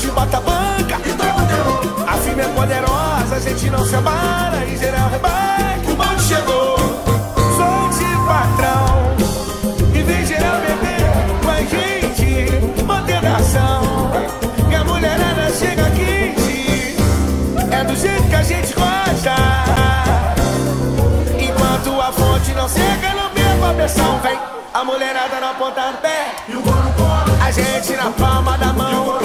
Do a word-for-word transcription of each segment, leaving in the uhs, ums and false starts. gente bota a banca. A firma é poderosa, a gente não se abala. Em geral rebai, o bonde chegou. Som de patrão, e vem geral beber. Mas gente, mantendo a ação. E a mulherada chega quente, é do jeito que a gente gosta. Enquanto a fonte não seca, não beba a pressão, vem. A mulherada na ponta do pé, e o bolo bolo. A gente na palma da mão,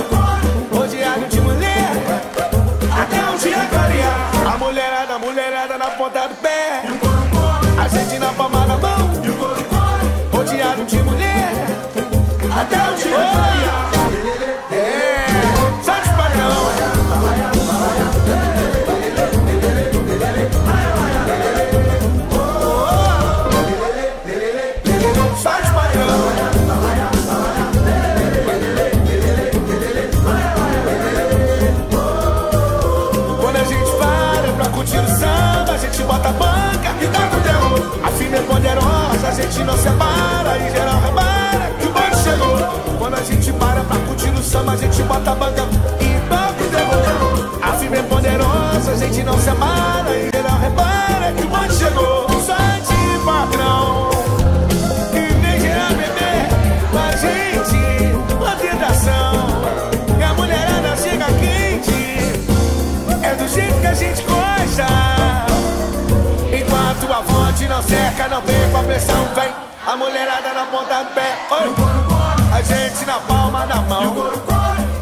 rodeado de mulher, até um dia clarear. A mulherada, a mulherada na ponta do pé, e o bolo bolo. A gente na palma da mão, rodeado de mulher, até um dia clarear. É, só de bota a banca e dá conteúdo. A firma é poderosa, a gente não separa. Em geral repara que o bonde chegou. Quando a gente para pra curtir o samba, a gente bota a banca e dá conteúdo. A firma é poderosa, a gente não separa. Em geral repara que o bonde chegou. Só de patrão e vem gerar bebê. Mas gente, uma tentação. E a mulherada chega quente, é do jeito que a gente gosta. Enquanto a fonte não seca, não vem com a pressão, vem. A mulherada na ponta do pé, oi. A gente na palma da mão,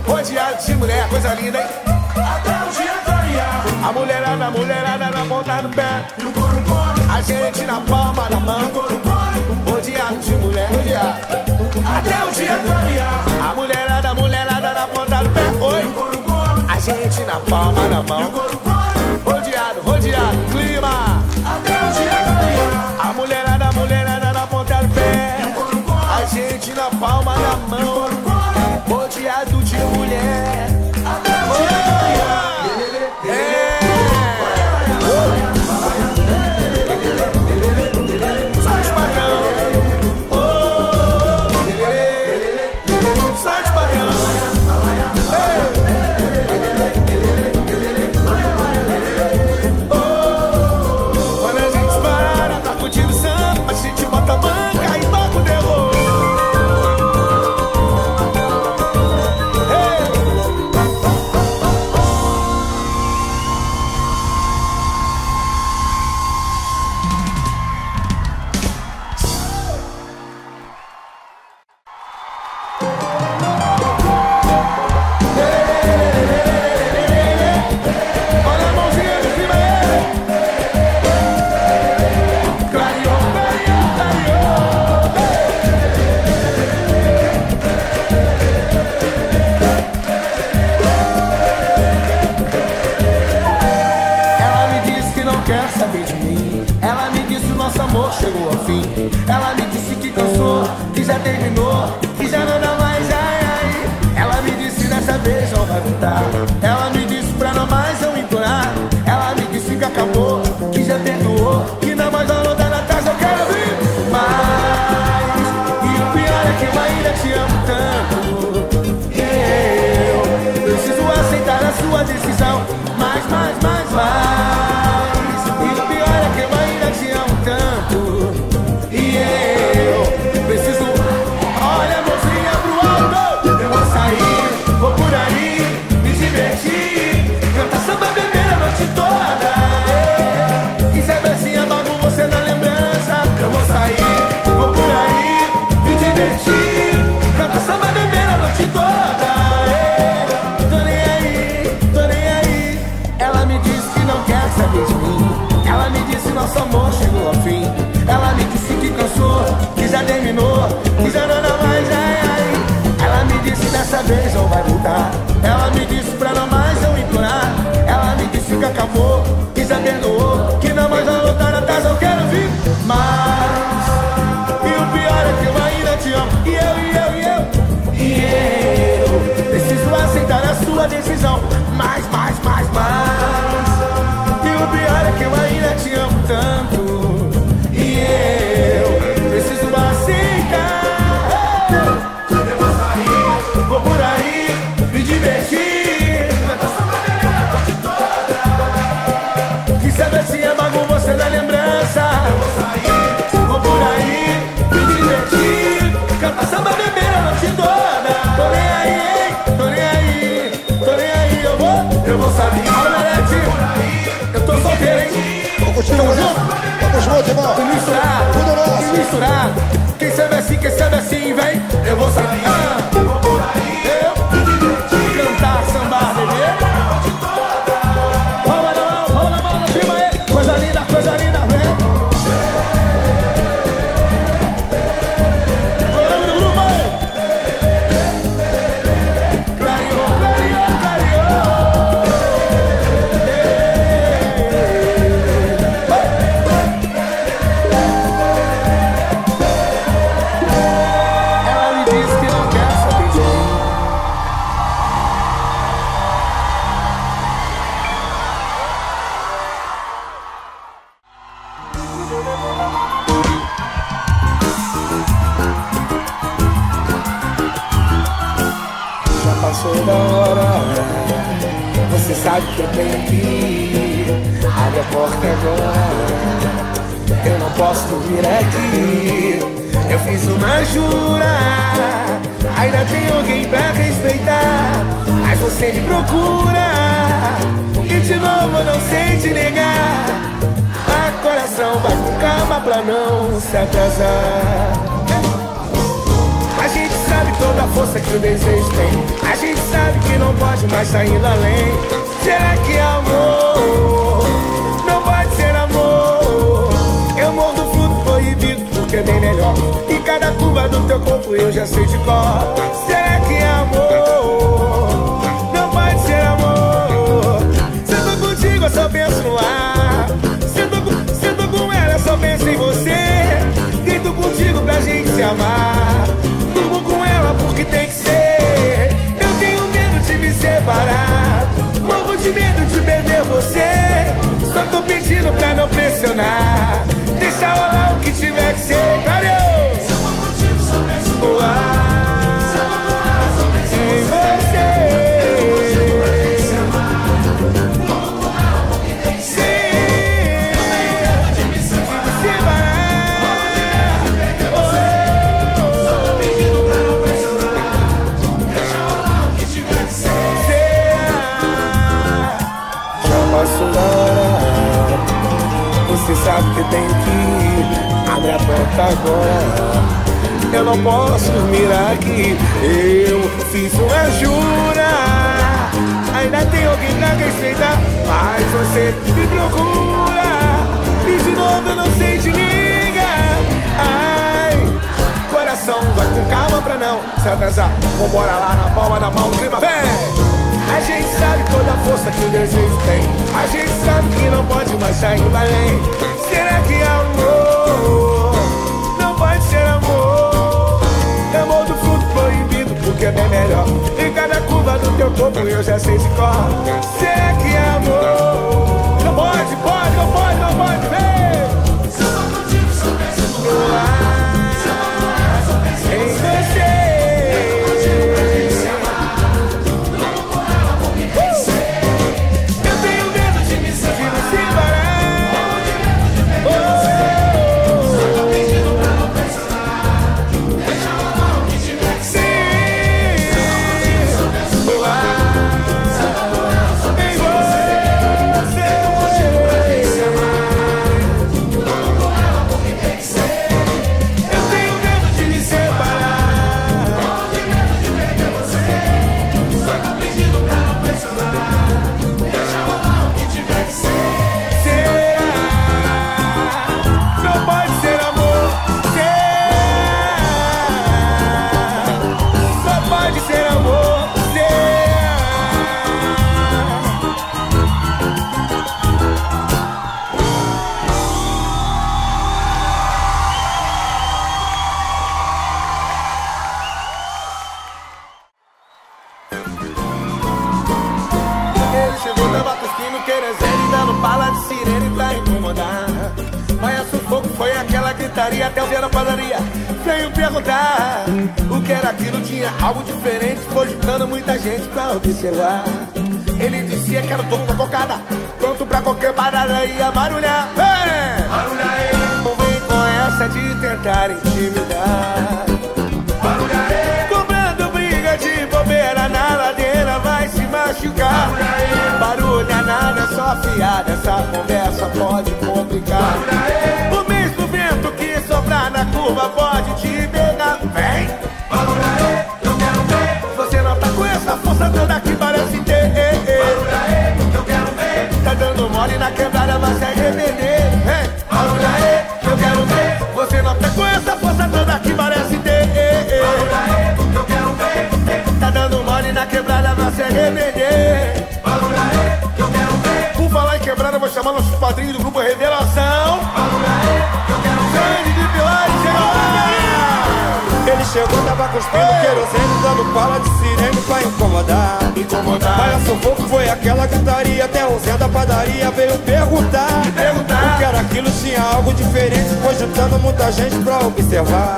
rodeado de mulher, coisa linda, hein? Até o dia clarear. A mulherada, a mulherada na ponta do pé, a gente na palma da mão, rodeado de mulher, até o dia clarear. A mulherada, a mulherada na ponta do pé, oi. A gente na palma da mão, rodeado, rodeado, clima. A mulherada, a mulherada na ponta do pé, a gente na palma da mão, rodeado de mulher. Oh, é. Só de patrão. Oh, só de patrão. Ela me disse que cansou, que já terminou, que já não dá mais, ai, ai. Ela me disse dessa vez não vai voltar. Ela me disse pra não mais eu implorar. Ela me disse que acabou, que já perdoou, que não mais vai voltar atrás. Eu quero vir mais. E o pior é que eu ainda te amo tanto. Eu preciso aceitar a sua decisão. Mais, mais, mais, mais. E o pior é que eu ainda te amo tanto. Vou por aí, me divertir, cantar samba. Estamos juntos? Estamos juntos, irmão. Tudo misturado, tudo nosso. Tudo misturado. Quem sabe assim, quem sabe assim, vem. Eu vou sair, ah, eu vou por aí. Eu cantar, sambar, beber. Palma na mão, palma na mão, na prima aí. Coisa linda, coisa linda, vem. Bora no grupo aí. Clareou, clareou, clareou. Ela me disse que não quer saber de mim. Já passou da hora, você sabe que eu tenho que ir. Abre a porta agora, eu não posso dormir aqui. Eu fiz uma jura, ainda tem alguém pra respeitar. Mas você me procura, e de novo eu não sei te negar. Coração, vai com calma pra não se atrasar. A gente sabe toda a força que o desejo tem. A gente sabe que não pode mais sair além. Será que amor não pode ser amor? Eu morro do fruto proibido porque é bem melhor. E cada curva do teu corpo eu já sei de cor. Será que amor não pode ser amor? Se eu tô contigo eu só penso no ar. Só penso em você, deito contigo pra gente se amar. Durmo com ela porque tem que ser. Eu tenho medo de me separar, morro de medo de perder você. Só tô pedindo pra não pressionar, deixa rolar o que tiver que ser. Valeu! Se eu tô contigo só penso no ar. Se eu tô com ela só penso em você. Eu tô contigo pra gente se amar, morro com ela porque tem que ser. Você sabe que eu tenho que ir. Abre a porta agora, eu não posso dormir aqui. Eu fiz uma jura, ainda tem alguém pra respeitar. Mas você me procura, e de novo eu não sei te ligar. Ai, coração, vai com calma pra não se atrasar. Vambora lá na palma da mão, clima, vem! A gente sabe toda a força que o desejo tem. A gente sabe que não pode mais sair além. Será que amor não pode ser amor? Amor do fruto proibido porque é bem melhor. Em cada curva do teu corpo eu já sei de cor. Será que amor não pode, pode, não pode, não pode ver? Se eu tô contigo só penso no ar. Se eu tô com ela só penso em você. Até o dia na padaria veio perguntar o que era aquilo, tinha algo diferente, cogitando muita gente pra observar. Ele dizia que era um toco pra cocada, pronto pra qualquer parada ia barulhar. Ei! Barulhar ele. Não vem com essa de tentar intimidar. Barulhar ele. Cobrando briga de bobeira na ladeira vai se machucar. Barulhar ele. Barulha nada, só fiada, essa conversa pode comer. complicar. O mesmo vento que soprar na curva pode te pegar. Vem, Madurai, eu quero ver. Você não tá com essa força toda que parece ter. Madurai, eu quero ver. Tá dando mole na quebrada, vai se arrepender. Vem, Madurai, eu quero ver. Você não tá com essa força toda que parece ter. Madurai, eu quero ver. Tá dando mole na quebrada, vai se arrepender. Vou chamar nossos padrinhos do grupo Revelação. Grande de Pilares chegou! Ele chegou, tava cuspindo querosene, dando bala de sirene pra incomodar. Incomodar. Mas a sufoco foi aquela gritaria, até o Zé da padaria veio perguntar. perguntar. O que era aquilo, tinha algo diferente, foi juntando muita gente pra observar.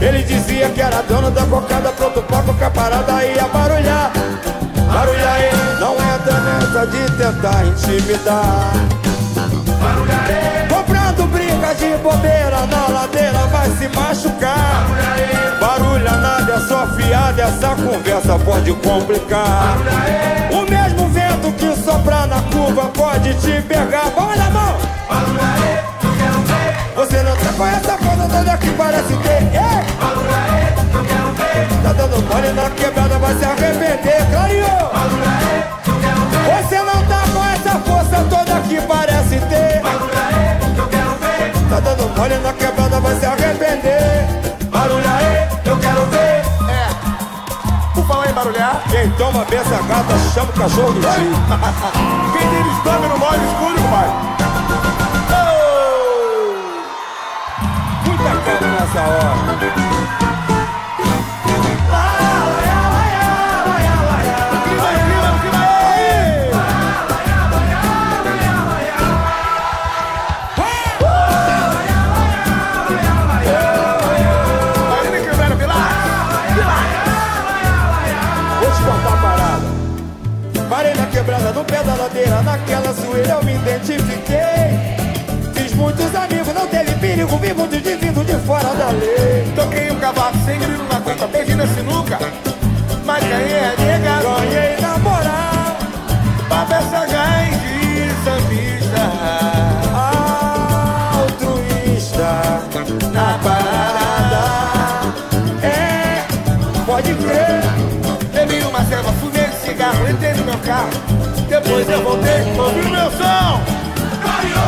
Ele dizia que era dono da cocada, pronto pra boca parada, ia barulhar. Barulhaê, não entra nessa de tentar intimidar. Barulhaê, comprando briga de bobeira, na ladeira vai se machucar. Barulhaê, barulha nada, é só fiada, essa conversa pode complicar. Barulhaê, o mesmo vento que soprar na curva pode te pegar. Vamos na mão! Barulhaê, eu quero ver. Você não tá com essa coisa toda que parece ter. Ei! Barulhaê, eu quero ver. Tá dando mole na quebrada, vai se arrepender, clareou! Você não tá com essa força toda que parece ter. Barulhaê, eu quero ver. Tá dando mole na quebrada, vai se arrepender. Barulhaê, eu quero ver. É, por falar em barulhar, quem toma benção a gata chama o cachorro do tio. Quem tem estampa no molho escuro, pai. Oh! Muita calma nessa hora. No pé da ladeira, naquela zoeira eu me identifiquei. Fiz muitos amigos, não teve perigo, vi muitos de vindo de fora da lei. Toquei um cavaco sem grilo na conta, perdi na sinuca, mas ganhei a nega. Ganhei na moral, papessa ganha de sambista, altruísta na parada. É, pode crer. Bebi uma ceva, fumei um cigarro, entrei no meu carro. Depois eu voltei, ouvi o meu som.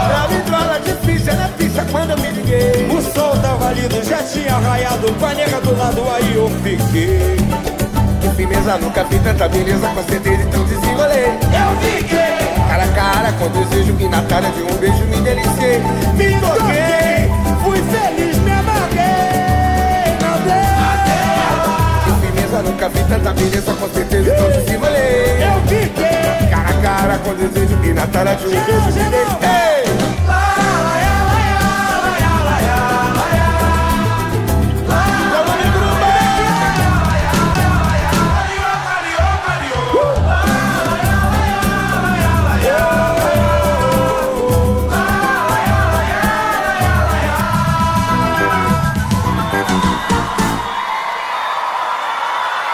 Pra mim droga difícil, era pista quando eu me liguei. O sol tava lindo, já tinha raiado, com a nega do lado, aí eu fiquei. Que firmeza, nunca vi tanta beleza, com certeza então desenrolei. Eu fiquei cara a cara, com desejo que na cara de um beijo me deliciei. Me toquei, fui feliz, me amarguei, não deu. Que firmeza, nunca vi tanta beleza, com certeza então desenrolei. Eu fiquei cara a cara, com desejo que na tela de um beijo me deixei.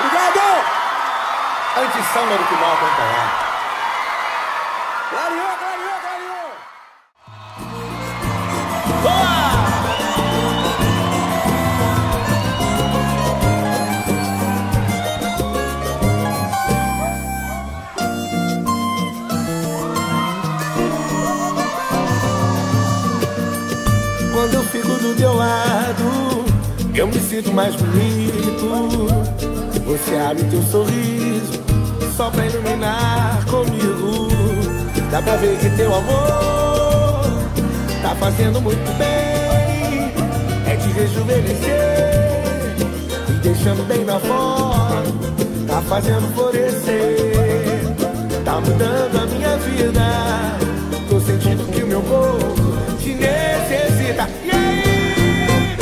Obrigado! Antes samba do que mal acompanhar. Quando eu fico do teu lado, eu me sinto mais bonito. Você abre teu sorriso só pra iluminar comigo. Dá pra ver que teu amor tá fazendo muito bem. É te rejuvenescer e deixando bem na foto. Tá fazendo florescer, tá mudando a minha vida. Tô sentindo que o meu corpo te necessita. E aí?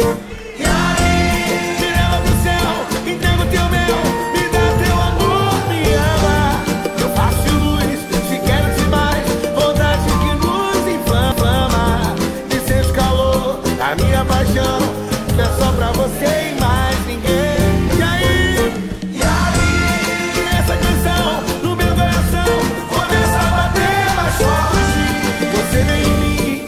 E aí? Me leva pro céu, entrega o teu mel. Que é só pra você e mais ninguém. E aí? E aí? Essa canção no meu coração começa a bater mais forte. Você vem em mim,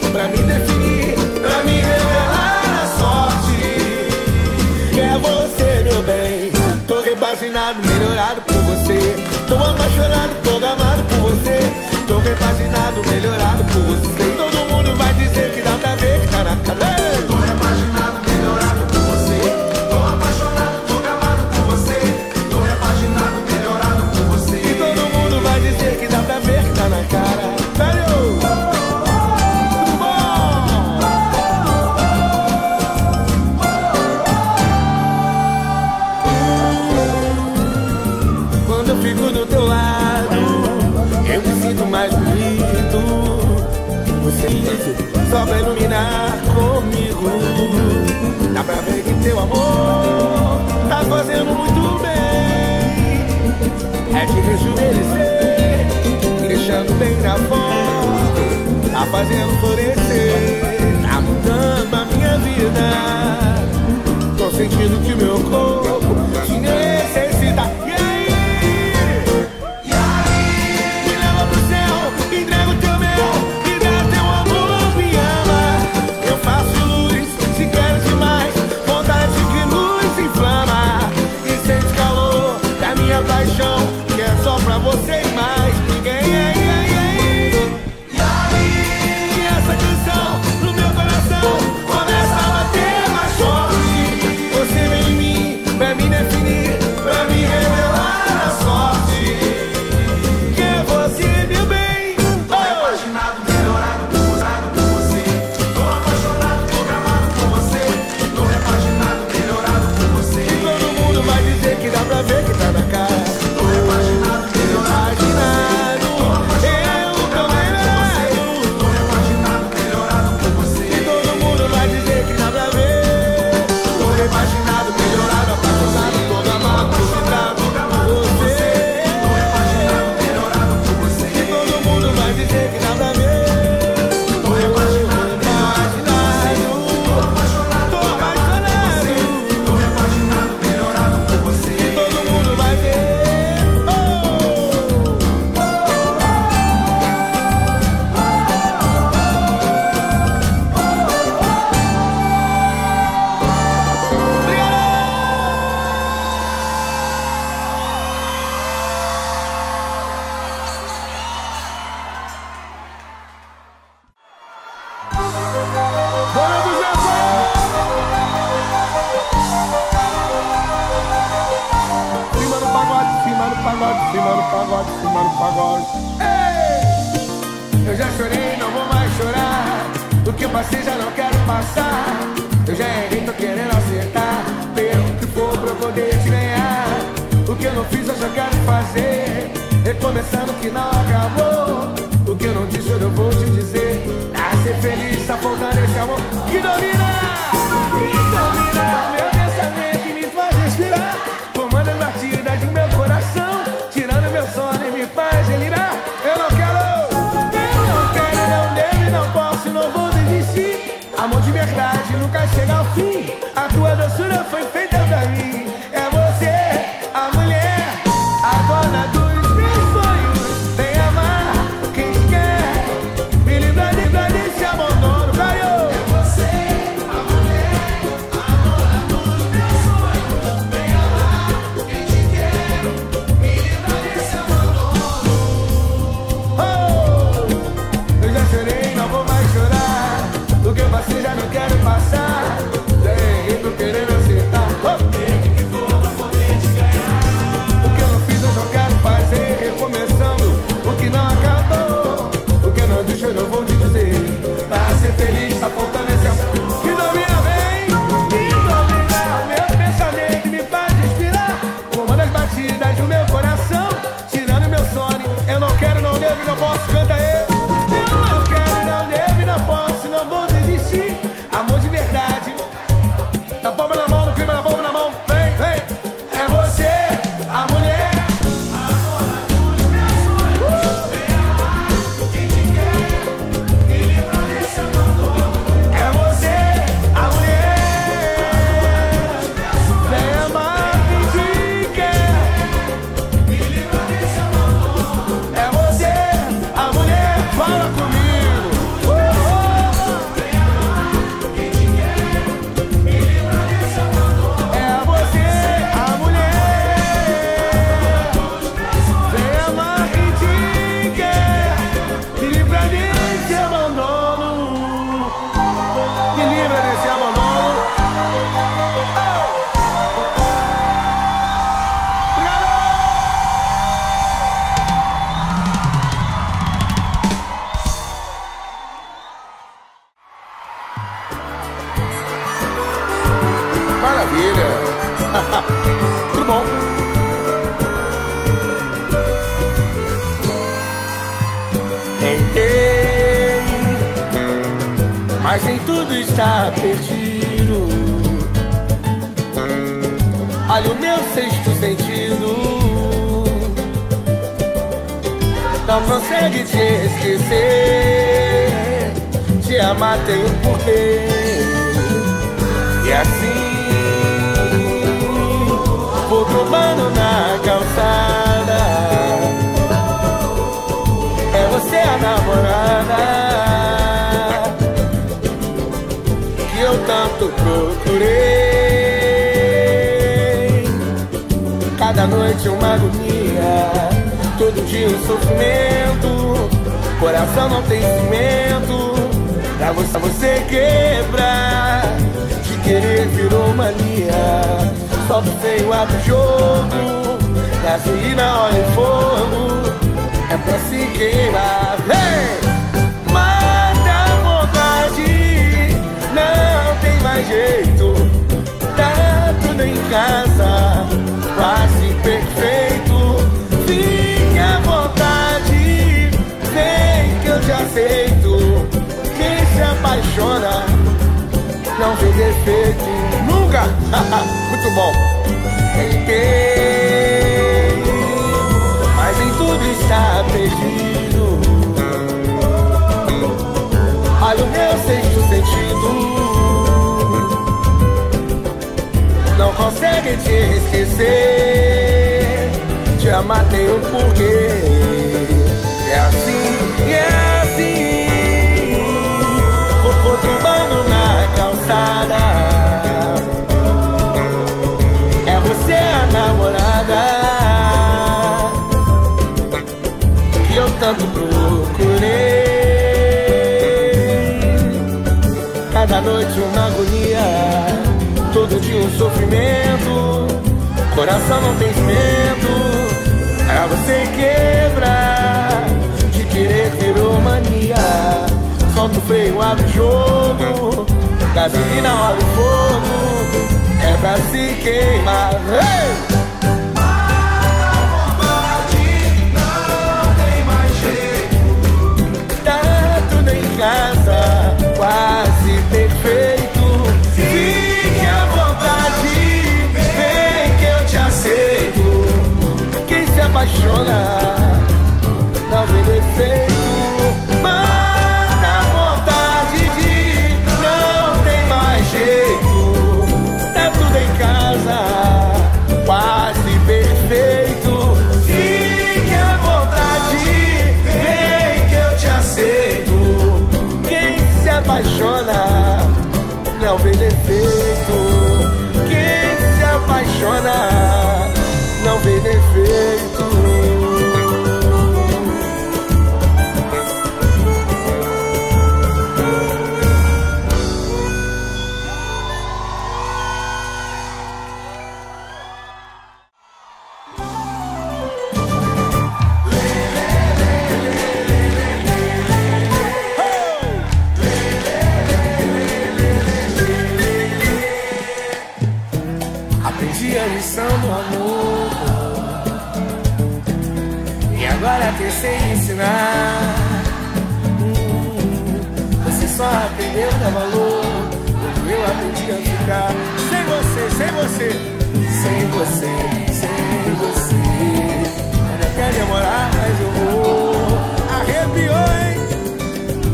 só pra iluminar comigo. Dá pra ver que teu amor tá fazendo muito bem. É de rejuvenescer, deixando bem na voz, tá fazendo florescer, tá mudando a minha vida. Tô sentindo que meu corpo te necessita. Que é só pra você e mais ninguém. E aí que essa canção no meu coração começa a bater mais forte. Você vem em mim pra me definir, pra me revelar a sorte. Que é você, meu bem. Tô apaixonado, melhorado, curado por você. Tô apaixonado, programado por você. Tô repaginado, melhorado por você. E todo mundo vai dizer que dá pra ver que tá na cara. mas em tudo está perdido. Olha o meu sexto sentido, não consegue te esquecer. Te amar tem um porquê, e assim vou provando na calçada. É você a namorada que eu tanto procurei. Cada noite uma agonia, todo dia um sofrimento. Coração não tem cimento pra você, você quebrar. Te querer virou mania, só do feio abre o jogo. Gasolina, óleo e fogo, é pra se queimar. Hey! Mata a vontade, não tem mais jeito. Tá tudo em casa, quase perfeito. Fique à vontade, vem que eu te aceito. Quem se apaixona não vê defeito nunca. Muito bom. Tentei, mas em tudo está perdido. Olha o meu sexto sentido, não consegue te esquecer. Te amar tem um porquê, é assim, é assim. Vou trombando na calçada, é você a namorada que eu tanto procurei. Cada noite uma agonia, todo dia um sofrimento. Coração não tem cimento pra você quebrar. De querer virou mania, solta o freio, abre o jogo. Gasolina, olha o fogo, é pra se queimar. Hey! Não tem mais jeito. Tá tudo em casa, quase perfeito. Fique à vontade, vem que eu te aceito. Quem se apaixona não vê defeito. Mas quase perfeito. Fique à vontade, vem que eu te aceito. Quem se apaixona não vê defeito. Quem se apaixona não vê defeito. Sem ensinar, hum, você só aprendeu a dar valor quando eu aprendi a ficar. Sem você, sem você, sem você, sem você, ainda quer demorar, mas eu vou. Arrepiou, hein?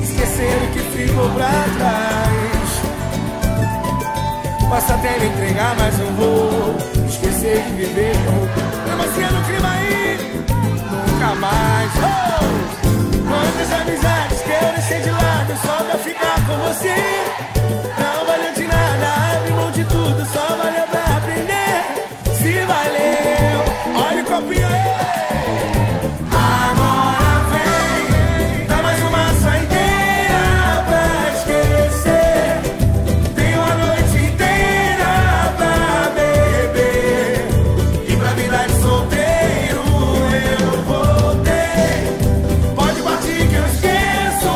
Esquecendo que ficou pra trás. Posso até me entregar, mas eu vou esquecer de viver. Demacia no clima aí, nunca mais. Oh! Quantas amizades que eu deixei de lado só pra ficar com você. Não valeu de nada, abre mão de tudo, só valeu pra aprender. Se valeu, olha o copinho aí. Agora vem, dá mais uma só inteira pra esquecer. Tem uma noite inteira pra beber e pra vida de solteiro. Pode partir que eu esqueço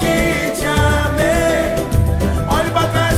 que te amei. Olho pra trás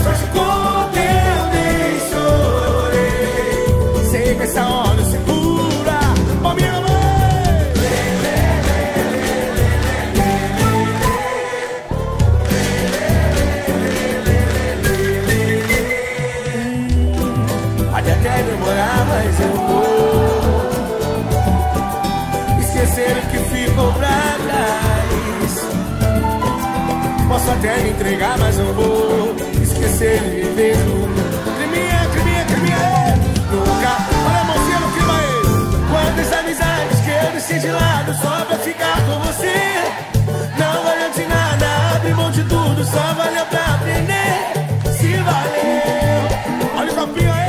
até me entregar, mas não vou esquecer de mim mesmo. Creminha, creminha, creminha, nunca. Olha a mãozinha no clima aí. Quantas amizades que eu deixei de lado só pra ficar com você. Não valeu de nada, abri mão de tudo, só valeu pra aprender. Se valeu, olha o copinho aí.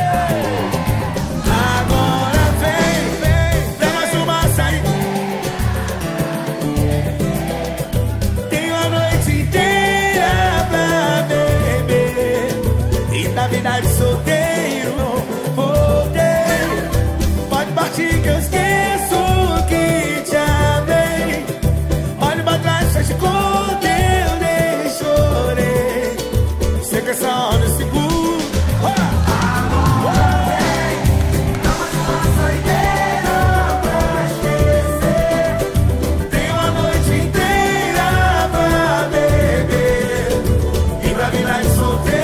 Vida de solteiro, voltei. Pode partir que eu esqueço que te amei. Olho pra trás, fecho conta, eu nem chorei. Sei que essa hora eu seguro. Agora vem, dá mais uma saideira pra esquecer. Tem uma noite inteira pra beber e pra vida de solteiro.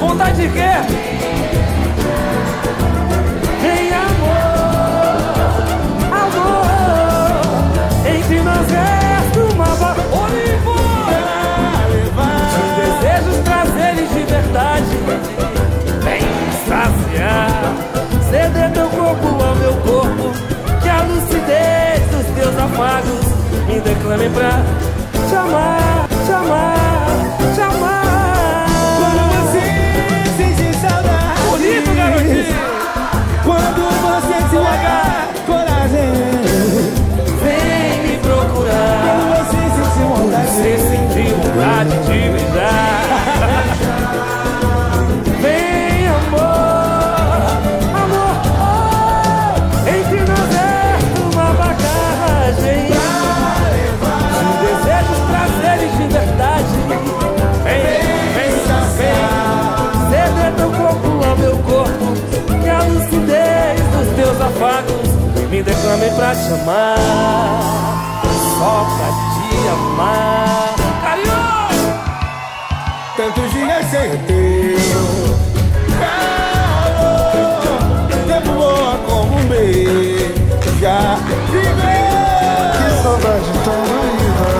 Vontade de quê? Em amor, amor, entre nós é uma vaga de desejos, prazeres de verdade. Vem saciar, ceder teu corpo ao meu corpo, que a lucidez dos teus afagos me declame pra te amar, te amar, te amar. Saudade. foi pra te amar, só pra te amar. Carinho! Tantos dias sem o teu calor, tempo boa como um beijo. Já viveu. Que saudade tão doída,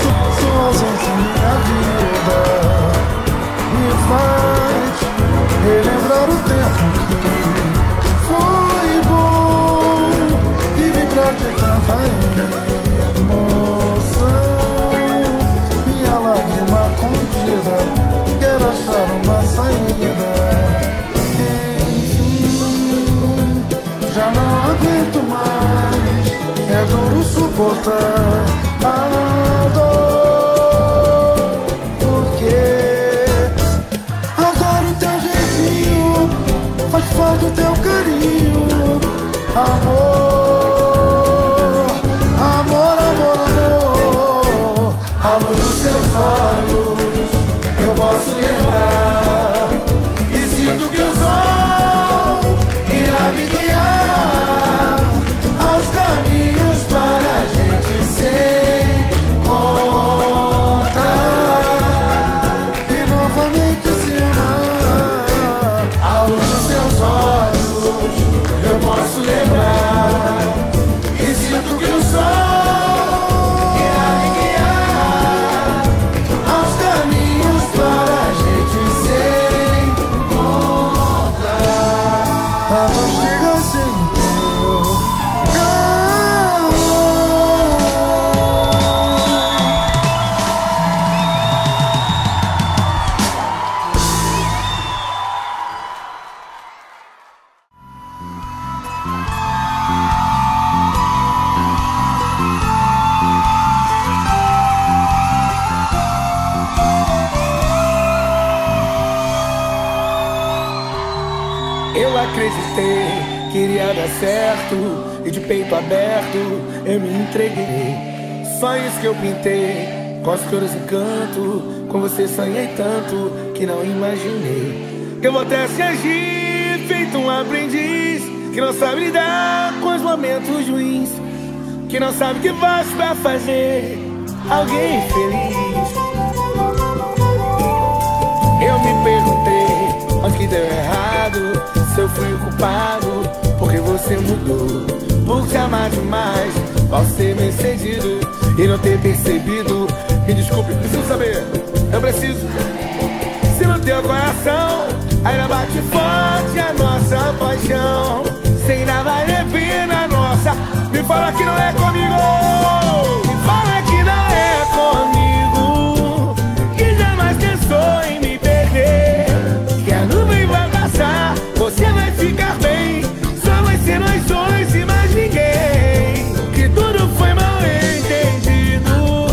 sua, sua ausência em minha vida me faz relembrar o tempo que foi bom e me praticava em emoção. Minha lágrima contida, quero achar uma saída. Já não aguento mais, é duro suportar a dor, porque adoro o teu jeitinho, faz falta o teu carinho, amor, amor, amor, amor. A luz dos teus olhos eu posso levar, e sinto que os olhos irá me guiar aos caminhos para a gente se encontrar e novamente se amar. A luz dos teus olhos eu posso lembrar, e sinto que o sol irá me guiar aos caminhos para a gente se encontrar. A luz chega assim. Queria dar certo e de peito aberto eu me entreguei. Sonhos que eu pintei com as flores em canto, com você sonhei tanto que não imaginei que eu vou até se agir feito um aprendiz que não sabe lidar com os momentos ruins, que não sabe o que faz pra fazer alguém feliz. Eu me perguntei, mas que deu errado? Se eu fui o culpado, porque você mudou, por te amar demais, ao ser bem cedido e não ter percebido. Me desculpe, preciso saber, eu preciso. Se no teu coração ainda bate forte a nossa paixão, se ainda vai rever na nossa, me fala que não é comigo, me fala que não é comigo, que jamais pensou em me perder, que a nuvem vai passar. Você vai ficar bem, só vai ser nós dois e mais ninguém. Que tudo foi mal entendido,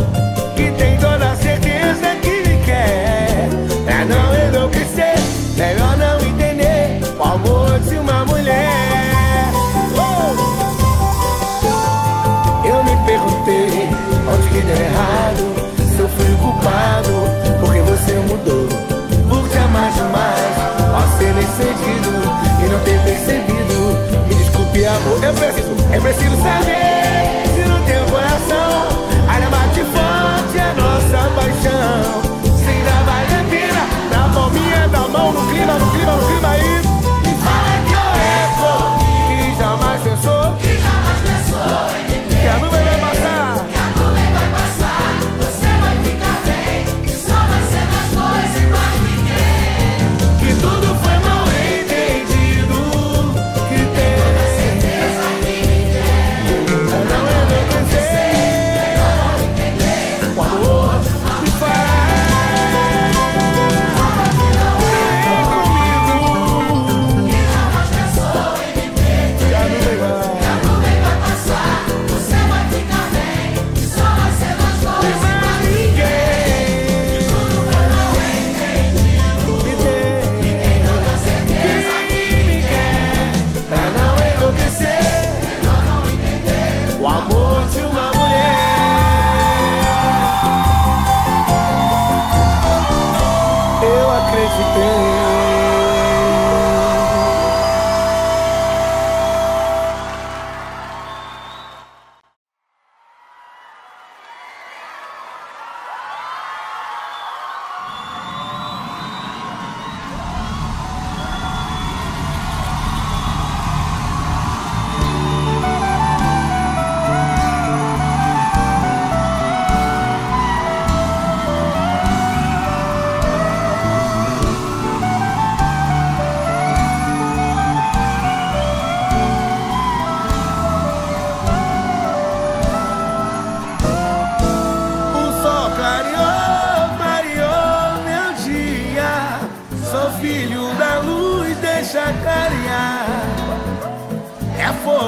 que tem toda a certeza que me quer. Pra não enlouquecer, melhor não entender o amor de uma mulher. Oh! Eu me perguntei, onde que deu errado? Se eu fui o culpado, porque você mudou, por te amar demais, ao ser bem cedido e não ter percebido. Me desculpe, amor, eu preciso, eu preciso saber se no teu coração ainda bate forte a nossa paixão, se ainda vale a pena na palminha da mão, no clima, no clima, no clima aí. Me fala que eu é comigo, que jamais pensou, que jamais pensou em me perder, que a nuvem vai passar, que a nuvem vai passar. Você vai ficar bem, que só vai ser das coisas e mais ninguém. Que tudo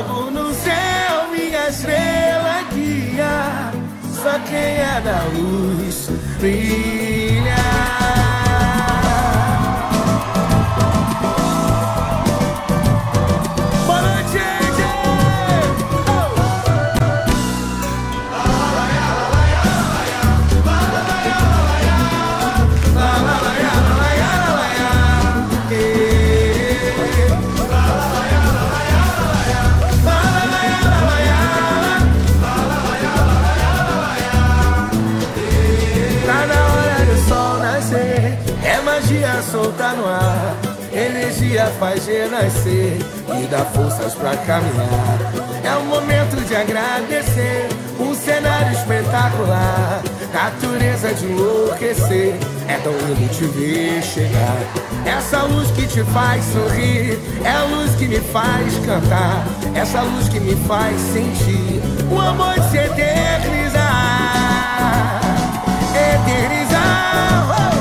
Algo no céu minha estrela guia, só quem é da luz brilha. Solta no ar, energia faz renascer e dá forças pra caminhar. É o momento de agradecer, um cenário espetacular, natureza de enlouquecer, é tão lindo te ver chegar. Essa luz que te faz sorrir, é a luz que me faz cantar, essa luz que me faz sentir o amor de se eternizar. Eternizar, oh!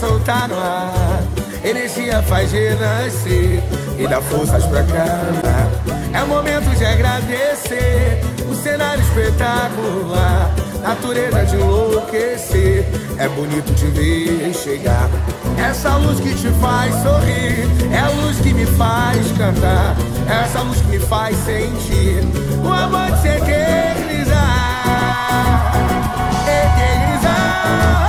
Soltar no ar, energia faz renascer e dá forças pra caminhar. É o momento de agradecer, o cenário espetacular, natureza de enlouquecer, é bonito te ver chegar. Essa luz que te faz sorrir, é a luz que me faz cantar, essa luz que me faz sentir o amor de se eternizar. Eternizar, oh!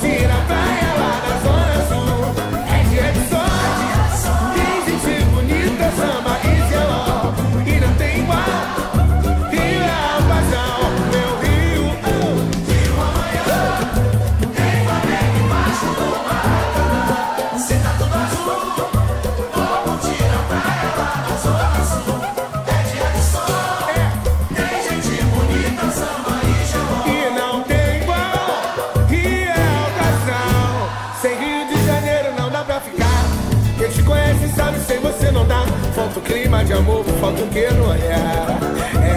Tira amor falta o que no olhar. É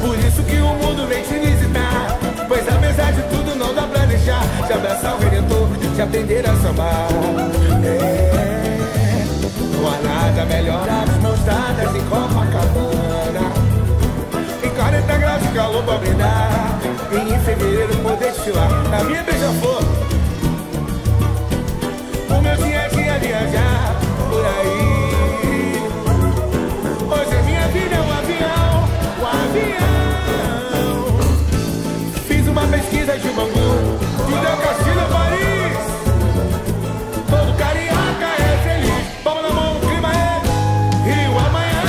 por isso que o mundo vem te visitar, pois apesar de tudo não dá pra deixar de abraçar o Redentor, de aprender a sambar. É, não há nada melhor as mãos dadas em Copacabana, em quarenta graus de calor pra brindar, e em fevereiro poder desfilar na minha beija-flor. O meu dia a dia viajar por aí. Hoje a minha vida é um avião, um avião. Fiz uma pesquisa de Bangu, de Del Castilho a Paris. Todo carioca é feliz, palma na mão, o clima é Rio amanhã.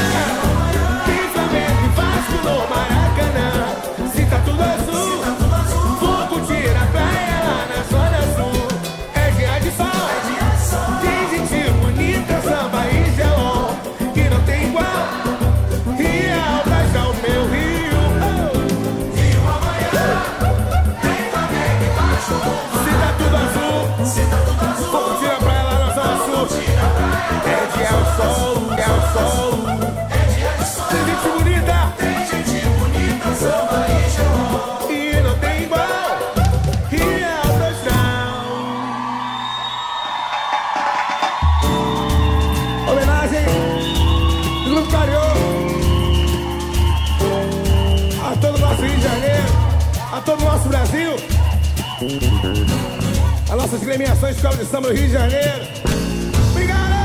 Tem Flamengo e Vasco no Maracanã. Se tá tudo azul, vou curtir a praia lá na zona sul. É dia de sol, samba e geló, que não tem igual. Real traz ao meu Rio. Rio amanhã, tem Flamengo e Vasco no Maracanã. Se tá tudo azul, vamos tirar pra ela na zona sul. É dia o sol, é o sol, é dia de sol. Tem gente bonita, tem gente bonita, samba e geló, que não tem igual. A todo o nosso Brasil, as nossas gremiações de escola de samba do Rio de Janeiro. Obrigado!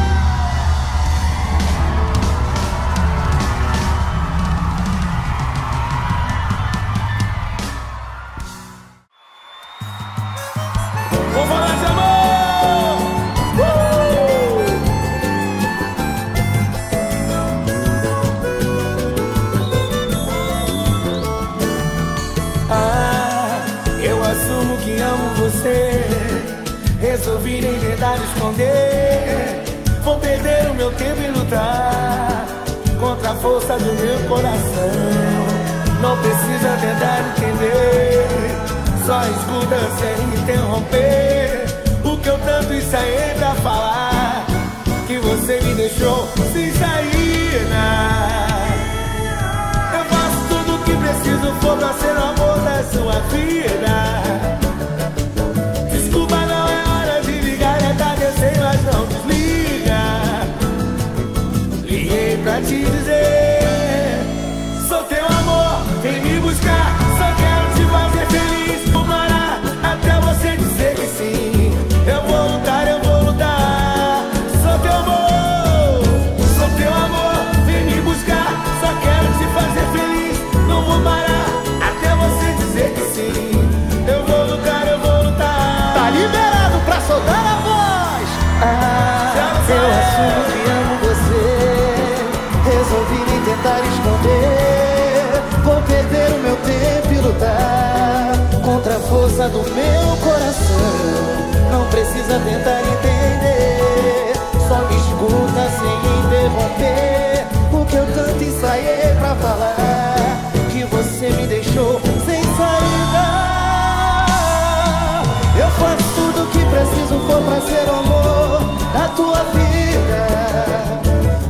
Vamos falar de resolvi nem verdade esconder. Vou perder o meu tempo e lutar contra a força do meu coração. Não precisa tentar entender, só escuta sem interromper o que eu tanto ensaiei pra falar, que você me deixou sincerina. Eu faço tudo o que preciso for pra ser o amor da sua vida. Mas não desliga, liguei pra te dizer: sou teu amor, vem me buscar. Só quero te fazer feliz, vou parar até você dizer que sim. Eu vou lutar, eu vou lutar. Sou teu amor, sou teu amor, vem me buscar. Só quero te fazer feliz, não vou parar até você dizer que sim. Eu vou lutar, eu vou lutar. Tá liberado pra soltar a voz. Ah, eu assumo que amo você. Resolvi nem tentar esconder. Vou perder o meu tempo e lutar contra a força do meu coração. Não precisa tentar entender, só me escuta sem interromper o que eu tanto ensaiei pra falar, que você me deixou sem saída. Eu faço tudo o que preciso for pra ser o amor da tua vida.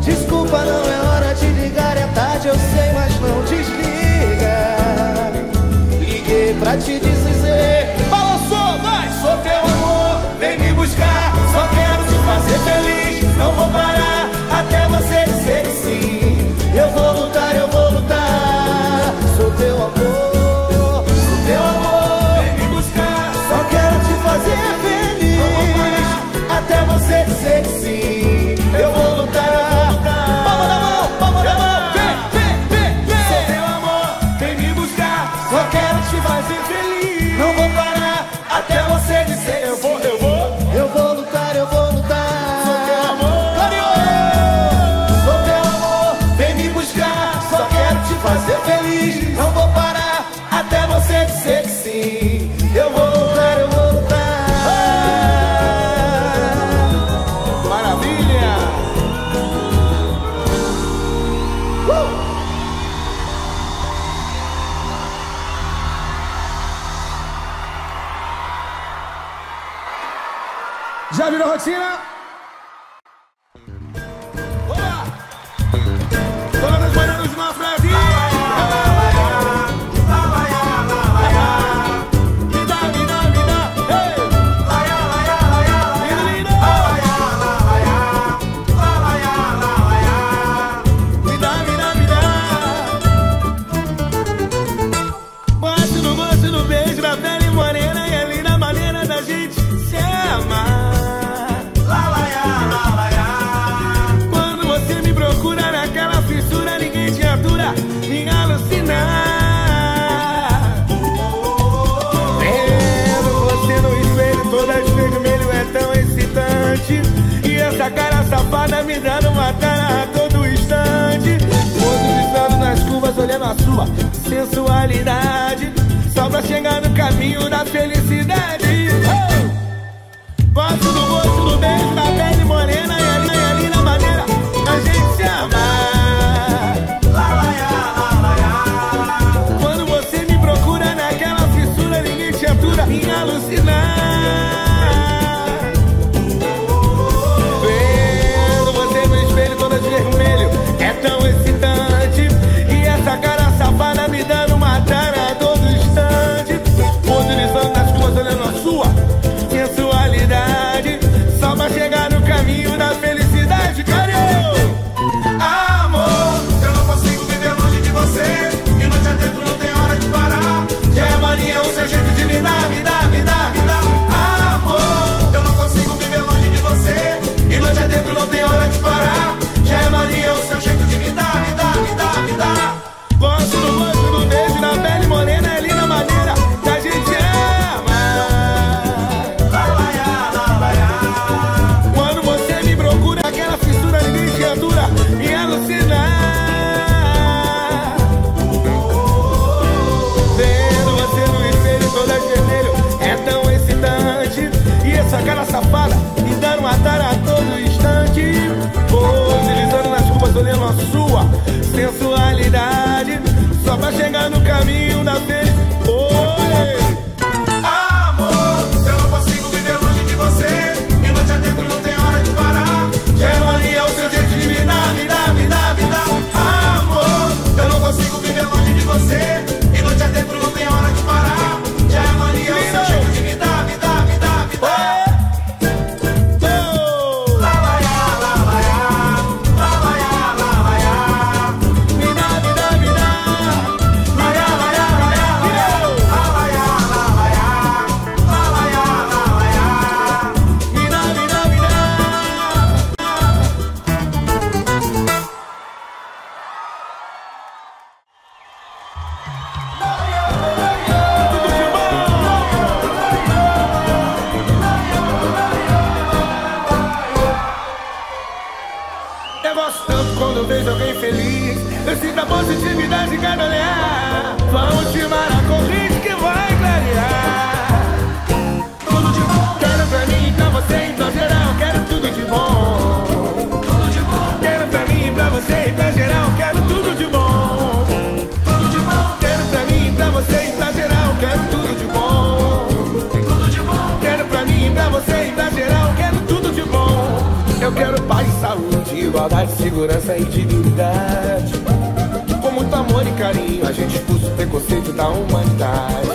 Desculpa, não é hora de ligar, é tarde, eu sei, mas não desliga. Liguei pra te dizer: balançou, mas sou teu amor, vem me buscar. Só quero te fazer feliz, não vou parar até você dizer que sim. Eu vou lutar, eu vou lutar. Sou teu amor, sou teu amor, vem me buscar. Só quero te fazer feliz, até você dizer que sim. Eu vou lutar, lutar. Palma na mão, palma na mão. Vem, vem, vem, vem. Sou teu amor, vem me buscar. Só quero te fazer feliz, não vou parar até você dizer que eu vou, eu vou. Eu vou lutar, eu vou lutar. Sou teu amor, carinho. Sou teu amor, vem me buscar. Só quero te fazer feliz, não vou parar até você dizer que sim. Eu vou lutar, eu vou lutar. Já virou rotina? Olá! sua sensualidade, só pra chegar no caminho da felicidade. Oh! Gosto do gosto do beijo, da pele morena, e ali, e ali na maneira a gente se amar. Quando você me procura naquela fissura, ninguém te atura em alucinar. Sensualidade, só pra chegar no caminho da vez. Amor, eu não consigo viver longe de você, e não te atendo, não tem hora de parar. Germani é o seu jeito de me dar, me dar, me dar, me dar. Amor, eu não consigo viver longe de você, e não te atendo, não tem hora de parar. Germani é o seu jeito de me dar, me dar, me dar, me dar. Segurança e dignidade, com muito amor e carinho a gente expulsa o preconceito da humanidade.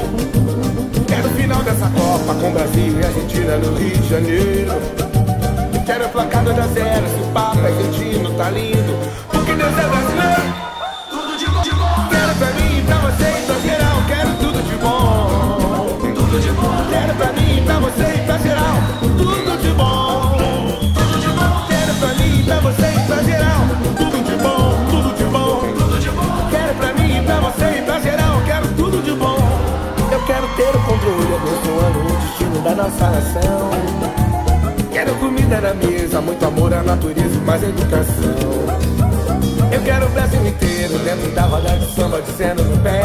Quero o final dessa Copa com Brasil e Argentina no Rio de Janeiro. Quero a placada da zero, se o Papa argentino tá lindo, porque Deus é brasileiro. Tudo de bom, de bom. Quero pra mim, pra você e pra geral, quero tudo de bom. Tudo de bom. Quero pra mim, pra você e pra geral, tudo de bom. Tudo de bom. Quero pra mim, pra você e pra geral. Quero controle, abençoando o destino da nossa nação. Quero comida na mesa, muito amor à natureza e mais educação. Eu quero o Brasil inteiro dentro da roda de samba, dizendo no pé.